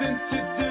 nothing to do.